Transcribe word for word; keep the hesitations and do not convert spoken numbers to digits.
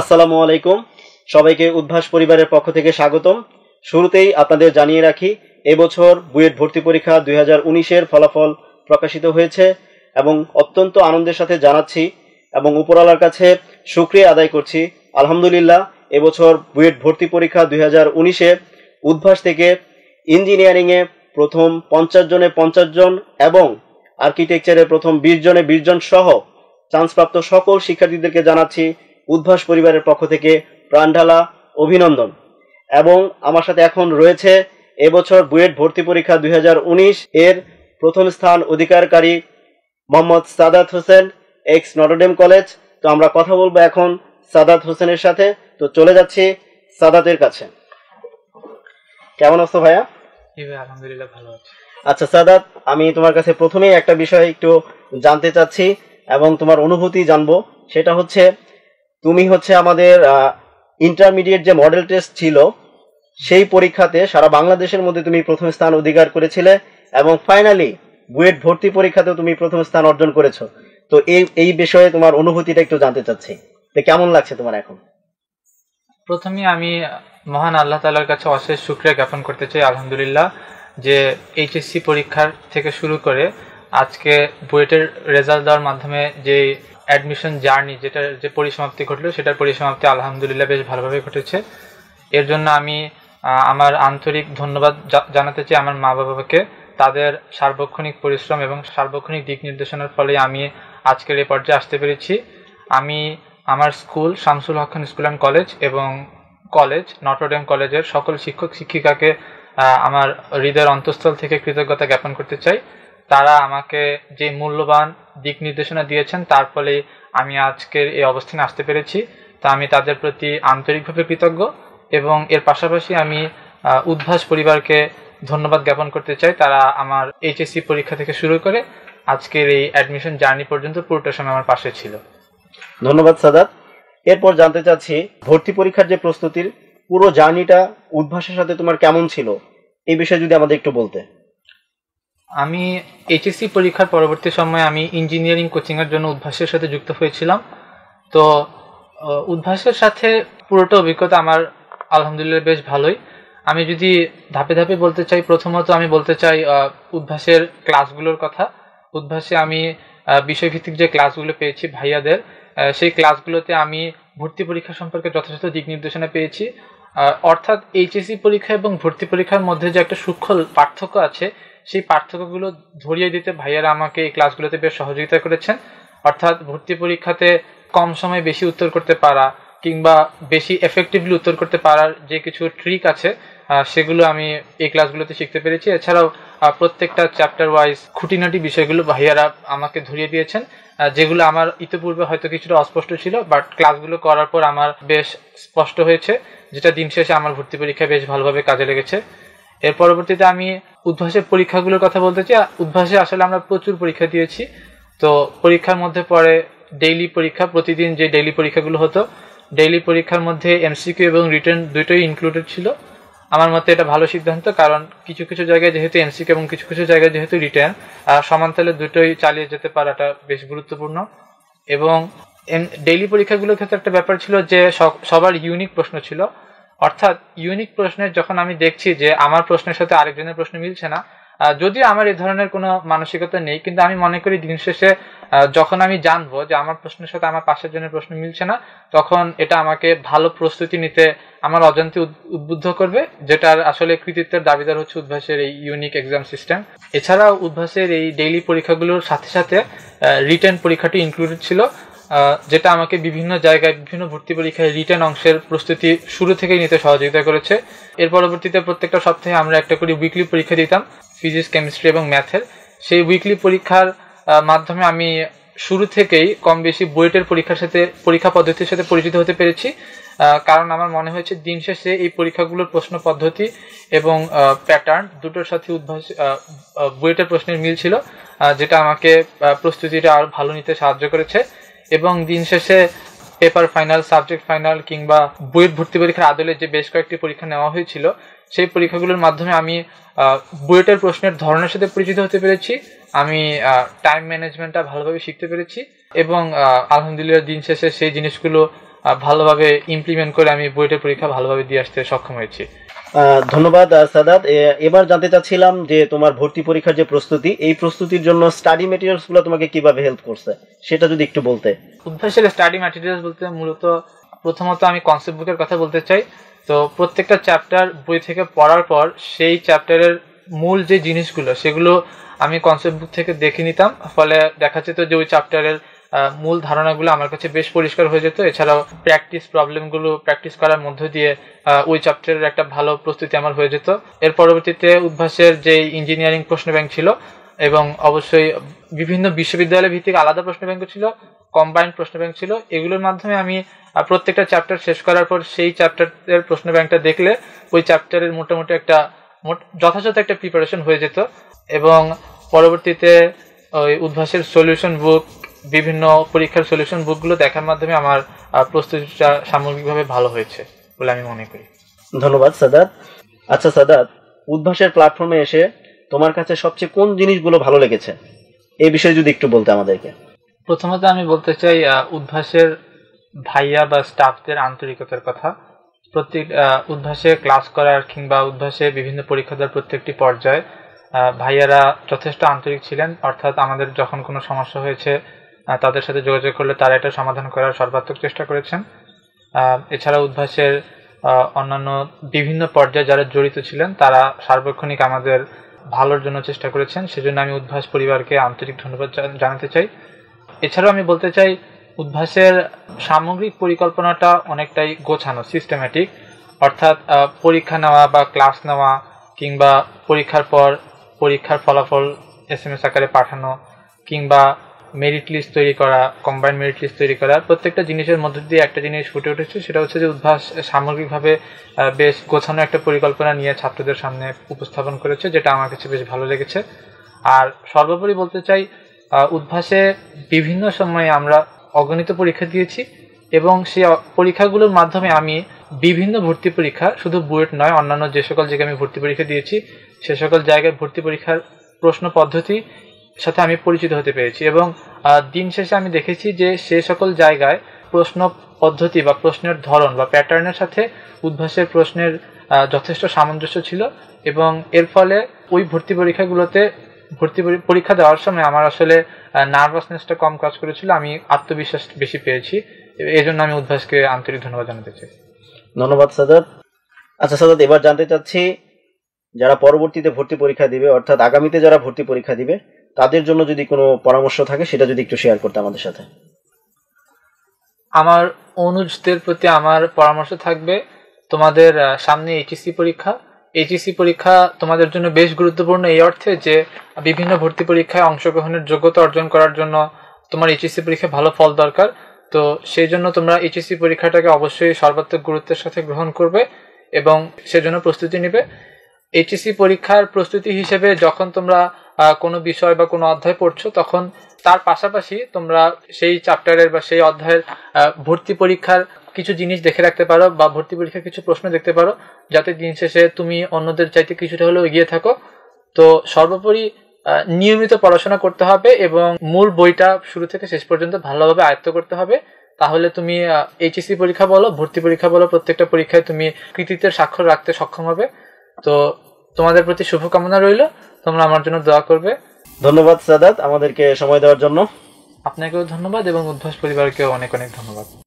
আসসালামু আলাইকুম সবাইকে উদ্ভাস পরিবারের পক্ষ থেকে স্বাগতম। শুরুতেই আপনাদের জানিয়ে রাখি এবছর বুয়েট ভর্তি পরীক্ষা দুই হাজার উনিশ এর ফলাফল প্রকাশিত হয়েছে এবং অত্যন্ত আনন্দের সাথে জানাচ্ছি এবং উপরালার কাছে শুকরিয়া আদায় করছি। আলহামদুলিল্লাহ এবছর বুয়েট ভর্তি পরীক্ষা দুই হাজার উনিশ এ উদ্ভাস থেকে ইঞ্জিনিয়ারিং এ প্রথম পঞ্চাশ জনে পঞ্চাশ জন এবং আর্কিটেকচারে প্রথম বিশ জনে বিশ জন সহ চান্সপ্রাপ্ত সকল শিক্ষার্থীদেরকে জানাচ্ছি উদ্ভাস পরিবারের পক্ষ থেকে প্রাণঢালা অভিনন্দন। এবং আমার সাথে এখন রয়েছে এবছর বুয়েট ভর্তি পরীক্ষা দুই হাজার উনিশ এর প্রথম স্থান অধিকারকারী Mohammad Sadat Hossain, ex Notre Dame college. তো আমরা কথা বলবো এখন সাদাত হোসেনের সাথে। তো চলে যাচ্ছি সাদাতের কাছে। কেমন আছো ভাইয়া? আলহামদুলিল্লাহ ভালো আছি। আচ্ছা সাদাত, আমি তোমার কাছে প্রথমেই একটা বিষয় একটু জানতে চাচ্ছি এবং তোমার অনুভূতি জানবো। সেটা হচ্ছে তুমি হচ্ছে আমাদের ইন্টারমিডিয়েট যে মডেল টেস্ট ছিল সেই পরীক্ষাতে সারা বাংলাদেশের মধ্যে তুমি প্রথম স্থান অধিকার করেছিলে এবং ফাইনালি বুয়েট ভর্তি পরীক্ষাতেও তুমি প্রথম স্থান অর্জন করেছো। তো এই এই বিষয়ে তোমার অনুভূতিটা একটু জানতে চাচ্ছি, তো কেমন লাগছে তোমার এখন? প্রথমে আমি মহান আল্লাহ তাআলার কাছে অশেষ শুকরিয়া জ্ঞাপন করতে চাই আলহামদুলিল্লাহ, যে এইচএসসি পরীক্ষার থেকে শুরু করে আজকে বুয়েটের রেজাল্ট দেওয়ার মাধ্যমে যে অ্যাডমিশন জার্নি, যেটা যে পরিসমাপ্তি ঘটলো সেটার পরিসমাপ্তি আলহামদুলিল্লাহ বেশ ভালোভাবে ঘটেছে। এর জন্য আমি আমার আন্তরিক ধন্যবাদ জানাতে চাই আমার মা বাবাকে। তাদের সার্বক্ষণিক পরিশ্রম এবং সার্বক্ষণিক দিক নির্দেশনার ফলে আমি আজকের এই পর্যায়ে আসতে পেরেছি। আমি আমার school Shamsul Haque Khan school and college এবং কলেজ নটর ডেম কলেজের সকল শিক্ষক শিক্ষিকাকে আমার হৃদয়ের অন্তঃস্থল থেকে কৃতজ্ঞতা জ্ঞাপন করতে চাই। তারা আমাকে যে মূল্যবান দিক নির্দেশনা দিয়েছেন তার ফলে আমি আজকের এই অবস্থানে আসতে পেরেছি। তা আমি তাদের প্রতি আন্তরিকভাবে কৃতজ্ঞ এবং এর পাশাপাশি আমি উদ্ভাস পরিবারকে ধন্যবাদ জ্ঞাপন করতে চাই। তারা আমার এইচএসসি পরীক্ষা থেকে শুরু করে আজকের এই অ্যাডমিশন জার্নি পর্যন্ত পুরোটা সময় আমার পাশে ছিল। ধন্যবাদ সাদাত। এরপর জানতে চাচ্ছি ভর্তি পরীক্ষার যে প্রস্তুতির পুরো জার্নিটা উদ্ভাসের সাথে তোমার কেমন ছিল, এই বিষয়ে যদি আমাদের একটু বলতে। আমি এইচএসসি পরীক্ষার পরবর্তী সময়ে আমি ইঞ্জিনিয়ারিং কোচিংয়ের জন্য উদ্ভাসের সাথে যুক্ত হয়েছিলাম। তো উদ্ভাসের সাথে পুরোটা অভিজ্ঞতা আমার আলহামদুলিল্লাহ বেশ ভালোই। আমি যদি ধাপে ধাপে বলতে চাই, প্রথমত আমি বলতে চাই উদ্ভাসের ক্লাসগুলোর কথা। উদ্ভাসে আমি বিষয়ভিত্তিক যে ক্লাসগুলো পেয়েছি ভাইয়াদের, সেই ক্লাসগুলোতে আমি ভর্তি পরীক্ষা সম্পর্কে যথাযথ দিক নির্দেশনা পেয়েছি। অর্থাৎ এইচএসসি পরীক্ষা এবং ভর্তি পরীক্ষার মধ্যে যে একটা সূক্ষ্ম পার্থক্য আছে সেই পার্থক্যগুলো ধরিয়ে দিতে ভাইয়ারা আমাকে এই ক্লাসগুলোতে বেশ সহযোগিতা করেছেন। অর্থাৎ ভর্তি পরীক্ষাতে কম সময়ে বেশি উত্তর করতে পারা কিংবা বেশি এফেক্টিভলি উত্তর করতে পারার যে কিছু ট্রিক আছে সেগুলো আমি এই ক্লাসগুলোতে শিখতে পেরেছি। এছাড়াও প্রত্যেকটা চ্যাপ্টার ওয়াইজ খুঁটিনাটি বিষয়গুলো ভাইয়ারা আমাকে ধরিয়ে দিয়েছেন, যেগুলো আমার ইতিপূর্বে হয়তো কিছুটা অস্পষ্ট ছিল, বাট ক্লাসগুলো করার পর আমার বেশ স্পষ্ট হয়েছে, যেটা দিন শেষে আমার ভর্তি পরীক্ষায় বেশ ভালোভাবে কাজে লেগেছে। এর পরবর্তীতে আমি উদ্ভাসের পরীক্ষাগুলোর কথা বলতে চাই। উদ্ভাসে আসলে আমরা প্রচুর পরীক্ষা দিয়েছি। তো পরীক্ষার মধ্যে পড়ে ডেইলি পরীক্ষা, প্রতিদিন যে ডেইলি পরীক্ষাগুলো হতো ডেইলি পরীক্ষার মধ্যে এমসিকিউ এবং রিটার্ন দুটোই ইনক্লুডেড ছিল। আমার মতে এটা ভালো সিদ্ধান্ত, কারণ কিছু কিছু জায়গায় যেহেতু এমসিকিউ এবং কিছু কিছু জায়গায় যেহেতু রিটার্ন, সমান্তরালে দুটোই চালিয়ে যেতে পারাটা বেশ গুরুত্বপূর্ণ। এবং ডেইলি পরীক্ষাগুলোর ক্ষেত্রে একটা ব্যাপার ছিল যে সবার ইউনিক প্রশ্ন ছিল। অর্থাৎ ইউনিক প্রশ্নের যখন আমি দেখছি যে আমার প্রশ্নের সাথে আরেকজনের প্রশ্ন মিলছে না, যদিও আমার এই ধরনের কোনো মানসিকতা নেই, কিন্তু আমি মনে করি দিন শেষে যখন আমি জানবো যে আমার প্রশ্নের সাথে আমার পাশের জনের প্রশ্ন মিলছে না, তখন এটা আমাকে ভালো প্রস্তুতি নিতে আমার অজান্তে উদ্বুদ্ধ করবে, যেটার আসলে কৃতিত্বের দাবিদার হচ্ছে উদ্ভাসের এই ইউনিক এক্সাম সিস্টেম। এছাড়াও উদ্ভাসের এই ডেইলি পরীক্ষাগুলোর সাথে সাথে রিটেন পরীক্ষাটি ইনক্লুডেড ছিল, যেটা আমাকে বিভিন্ন জায়গায় বিভিন্ন ভর্তি পরীক্ষায় রিটেন অংশের প্রস্তুতি শুরু থেকেই নিতে সহযোগিতা করেছে। এর পরবর্তীতে প্রত্যেকটা সপ্তাহে আমরা একটা করে উইকলি পরীক্ষা দিতাম ফিজিক্স, কেমিস্ট্রি এবং ম্যাথের। সেই উইকলি পরীক্ষার মাধ্যমে আমি শুরু থেকেই কম বেশি বুয়েটের পরীক্ষার সাথে পরীক্ষা পদ্ধতির সাথে পরিচিত হতে পেরেছি, কারণ আমার মনে হয়েছে দিন শেষে এই পরীক্ষাগুলোর প্রশ্ন পদ্ধতি এবং প্যাটার্ন দুটোর সাথে উদ্ভাস বুয়েটের প্রশ্নের মিল ছিল, যেটা আমাকে প্রস্তুতিটা আরও ভালো নিতে সাহায্য করেছে। এবং দিন শেষে পেপার ফাইনাল, সাবজেক্ট ফাইনাল কিংবা বুয়েট ভর্তি পরীক্ষার আদলে যে বেশ কয়েকটি পরীক্ষা নেওয়া হয়েছিল সেই পরীক্ষাগুলোর মাধ্যমে আমি বুয়েটের প্রশ্নের ধরনের সাথে পরিচিত হতে পেরেছি। আমি টাইম ম্যানেজমেন্টটা ভালোভাবে শিখতে পেরেছি এবং আলহামদুলিল্লাহ দিন শেষে সেই জিনিসগুলো ভালোভাবে ইমপ্লিমেন্ট করে আমি বুয়েটের পরীক্ষা ভালোভাবে দিয়ে আসতে সক্ষম হয়েছি। ধন্যবাদ সাদাত। এবার জানতে চাচ্ছিলাম যে তোমার ভর্তি পরীক্ষার যে প্রস্তুতি, এই প্রস্তুতির জন্য স্টাডি ম্যাটেরিয়ালসগুলো তোমাকে কিভাবে হেল্প করছে সেটা যদি একটু বলতে। উদ্ভাসের স্টাডি ম্যাটেরিয়ালস বলতে মূলত প্রথমত আমি কনসেপ্ট বুকের কথা বলতে চাই। তো প্রত্যেকটা চ্যাপ্টার বই থেকে পড়ার পর সেই চ্যাপ্টারের মূল যে জিনিসগুলো সেগুলো আমি কনসেপ্ট বুক থেকে দেখে নিতাম, ফলে দেখা যেত যে ওই চ্যাপ্টারের মূল ধারণাগুলো আমার কাছে বেশ পরিষ্কার হয়ে যেত। এছাড়াও প্র্যাকটিস প্রবলেমগুলো প্র্যাকটিস করার মধ্য দিয়ে ওই চ্যাপ্টারের একটা ভালো প্রস্তুতি আমার হয়ে যেত। এর পরবর্তীতে উদ্ভাসের যে ইঞ্জিনিয়ারিং প্রশ্ন ব্যাংক ছিল এবং অবশ্যই বিভিন্ন বিশ্ববিদ্যালয় ভিত্তিক আলাদা প্রশ্ন ব্যাংকও ছিল, কম্বাইন্ড প্রশ্ন ব্যাংক ছিল, এগুলোর মাধ্যমে আমি প্রত্যেকটা চ্যাপ্টার শেষ করার পর সেই চ্যাপ্টারের প্রশ্ন ব্যাংকটা দেখলে ওই চ্যাপ্টারের মোটামুটি একটা যথাযথ একটা প্রিপারেশন হয়ে যেত। এবং পরবর্তীতে ওই উদ্ভাসের সলিউশন বুক, বিভিন্ন পরীক্ষার সলিউশন বুকগুলো দেখার মাধ্যমে আমার প্রস্তুতিটা সামগ্রিকভাবে ভালো হয়েছে বলে আমি মনে করি। ধন্যবাদ সাদাত। আচ্ছা সাদাত, উদ্ভাসের প্ল্যাটফর্মে এসে তোমার কাছে সবচেয়ে কোন জিনিসগুলো ভালো লেগেছে এই বিষয়ে যদি একটু বলতে আমাদেরকে। প্রথমত আমি বলতে চাই উদ্ভাসের ভাইয়া বা স্টাফদের আন্তরিকতার কথা। প্রত্যেক উদ্ভাসে ক্লাস করার কিংবা উদ্ভাসে বিভিন্ন পরীক্ষা দেওয়ার প্রত্যেকটি পর্যায়ে ভাইয়ারা যথেষ্ট আন্তরিক ছিলেন, অর্থাৎ আমাদের যখন কোনো সমস্যা হয়েছে তাদের সাথে যোগাযোগ করলে তারা এটা সমাধান করার সর্বাত্মক চেষ্টা করেছেন। এছাড়া উদ্ভাসের অন্যান্য বিভিন্ন পর্যায়ে যারা জড়িত ছিলেন তারা সার্বক্ষণিক আমাদের ভালোর জন্য চেষ্টা করেছেন, সেজন্য আমি উদ্ভাস পরিবারকে আন্তরিক ধন্যবাদ জানাতে চাই। এছাড়াও আমি বলতে চাই উদ্ভাসের সামগ্রিক পরিকল্পনাটা অনেকটাই গোছানো, সিস্টেম্যাটিক, অর্থাৎ পরীক্ষা নেওয়া বা ক্লাস নেওয়া কিংবা পরীক্ষার পর পরীক্ষার ফলাফল এস এম এস আকারে পাঠানো কিংবা মেরিট লিস্ট তৈরি করা, কম্বাইন্ড মেরিট লিস্ট তৈরি করা, প্রত্যেকটা জিনিসের মধ্য দিয়ে একটা জিনিস ফুটে উঠেছে, সেটা হচ্ছে যে উদ্ভাস সামগ্রিকভাবে বেশ গোছানো একটা পরিকল্পনা নিয়ে ছাত্রদের সামনে উপস্থাপন করেছে, যেটা আমার কাছে বেশ ভালো লেগেছে। আর সর্বোপরি বলতে চাই উদ্ভাসে বিভিন্ন সময়ে আমরা অগণিত পরীক্ষা দিয়েছি এবং সেই পরীক্ষাগুলোর মাধ্যমে আমি বিভিন্ন ভর্তি পরীক্ষা, শুধু বুয়েট নয়, অন্যান্য যে সকল জায়গায় আমি ভর্তি পরীক্ষা দিয়েছি সে সকল জায়গায় ভর্তি পরীক্ষার প্রশ্ন পদ্ধতি সাথে আমি পরিচিত হতে পেরেছি। এবং দিন শেষে আমি দেখেছি যে সে সকল জায়গায় প্রশ্ন পদ্ধতি বা প্রশ্নের ধরন বা প্যাটার্নের সাথে উদ্ভাসের প্রশ্নের যথেষ্ট সামঞ্জস্য ছিল এবং এর ফলে ওই ভর্তি পরীক্ষাগুলোতে ভর্তি পরীক্ষা দেওয়ার সময় আমার আসলে নার্ভাসনেসটা কম কাজ করেছিল, আমি আত্মবিশ্বাস বেশি পেয়েছি। এই জন্য আমি উদ্ভাসকে আন্তরিক ধন্যবাদ জানাতে চাই। ধন্যবাদ সাদাত। আচ্ছা সাদাত, এবার জানতে চাচ্ছি যারা পরবর্তীতে ভর্তি পরীক্ষা দিবে, অর্থাৎ আগামীতে যারা ভর্তি পরীক্ষা দিবে, তাদের জন্য যদি কোনো পরামর্শ থাকে সেটা যদি একটু শেয়ার করতে আমাদের সাথে। আমার অনুজদের প্রতি আমার পরামর্শ থাকবে, তোমাদের সামনে এইচএসসি পরীক্ষা, এইচএসসি পরীক্ষা তোমাদের জন্য বেশ গুরুত্বপূর্ণ এই অর্থে যে বিভিন্ন ভর্তি পরীক্ষায় অংশগ্রহণের যোগ্যতা অর্জন করার জন্য তোমার এইচএসসি পরীক্ষায় ভালো ফল দরকার। তো সেই জন্য তোমরা এইচএসসি পরীক্ষাটাকে অবশ্যই সর্বাত্মক গুরুত্বের সাথে গ্রহণ করবে এবং সেজন্য প্রস্তুতি নেবে। এইচএসসি পরীক্ষার প্রস্তুতি হিসেবে যখন তোমরা কোনো বিষয় বা কোনো অধ্যায় পড়ছো, তখন তার পাশাপাশি তোমরা সেই চ্যাপ্টারের বা সেই অধ্যায়ের ভর্তি পরীক্ষার কিছু জিনিস দেখে রাখতে পারো বা ভর্তি পরীক্ষার কিছু প্রশ্ন দেখতে পারো, যাতে দিন শেষে তুমি অন্যদের চাইতে কিছুটা হলেও এগিয়ে থাকো। তো সর্বোপরি নিয়মিত পড়াশোনা করতে হবে এবং মূল বইটা শুরু থেকে শেষ পর্যন্ত ভালোভাবে আয়ত্ত করতে হবে, তাহলে তুমি এইচএসসি পরীক্ষা বলো, ভর্তি পরীক্ষা বলো, প্রত্যেকটা পরীক্ষায় তুমি কৃতিত্বের স্বাক্ষর রাখতে সক্ষম হবে। তো তোমাদের প্রতি শুভকামনা রইল, তোমরা আমার জন্য দোয়া করবে। ধন্যবাদ সাদাত আমাদেরকে সময় দেওয়ার জন্য। আপনাকেও ধন্যবাদ এবং উদ্ভাস পরিবারকেও অনেক অনেক ধন্যবাদ।